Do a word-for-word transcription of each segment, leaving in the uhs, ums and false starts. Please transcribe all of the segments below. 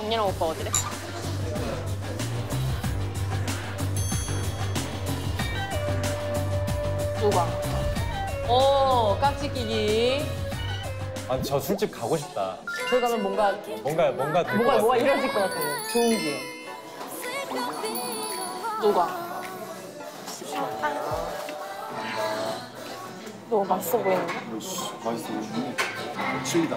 언니랑 오빠 어디래? 누가? 오, 깍지 끼기. 아, 저 술집 가고 싶다. 저기 가면 뭔가 뭔가 뭔가 될 뭔가 뭐가 이뤄질 것 같아요. 좋은 기회. 누가? 너무 맛있어 보이는데? 맛있어 보이는데? 칠리다.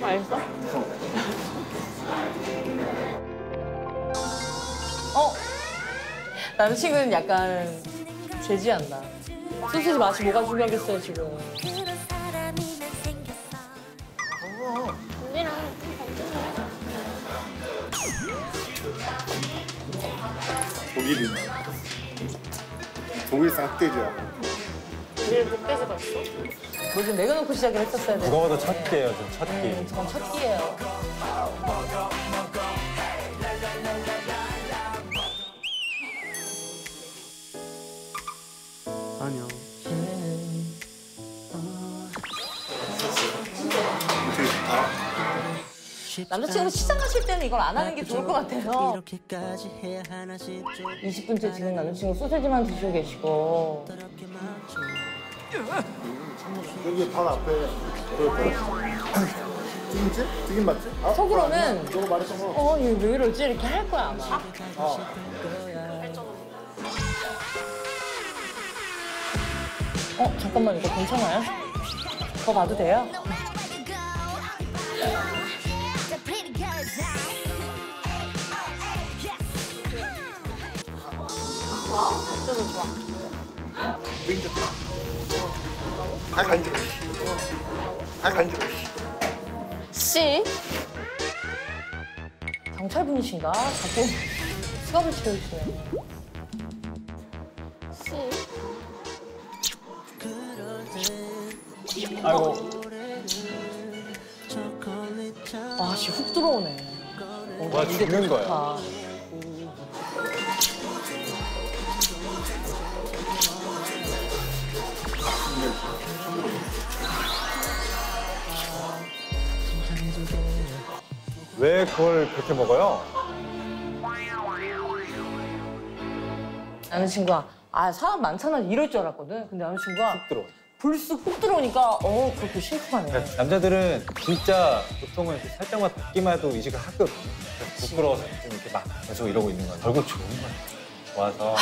맛있어? 어? 남식은 약간 제지한다. 소시지 맛이 뭐가 중요하겠어요, 지금. 독일인. 독일산 흑돼지야. 독일 흑돼지 봤어? 뭐 좀 매겨놓고 시작을 했었어야 돼. 누가 봐도 첫 끼예요, 지금 첫 끼. 음, 전 첫 끼예요. 안녕. 남자친구 시장 가실 때는 이걸 안 하는 게 좋을 것 같아서 이십 분째 지금 남자친구 소세지만 드시고 계시고 여기 바로 앞에 튀김집? 튀김 맞지? 아, 속으로는 어, 얘 왜 이러지? 이렇게 할 거야 아마. 아. 어. 어, 잠깐만 이거 괜찮아요? 그거 봐도 돼요? 저도 좋아. 민족. 아 간지. 아 간지. 씨. 경찰 분이신가? 자꾸 수갑을 채우시네. 씨. 아이고. 아, 씨 훅 들어오네. 어, 와, 죽는 거야. 왜 그걸 그렇게 먹어요? 남자친구가 아 사람 많잖아 이럴 줄 알았거든. 근데 남자친구가 훅 들어. 불쑥 훅 들어오니까 어 그렇게 심쿵하네. 그러니까 남자들은 진짜 보통은 살짝만 닿기만 해도 이제가 학급. 부끄러워서 좀 이렇게 막 계속 이러고 있는 거야. 결국 좋은 거야. 좋아서.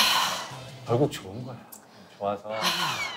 결국 좋은 거야. 좋아서.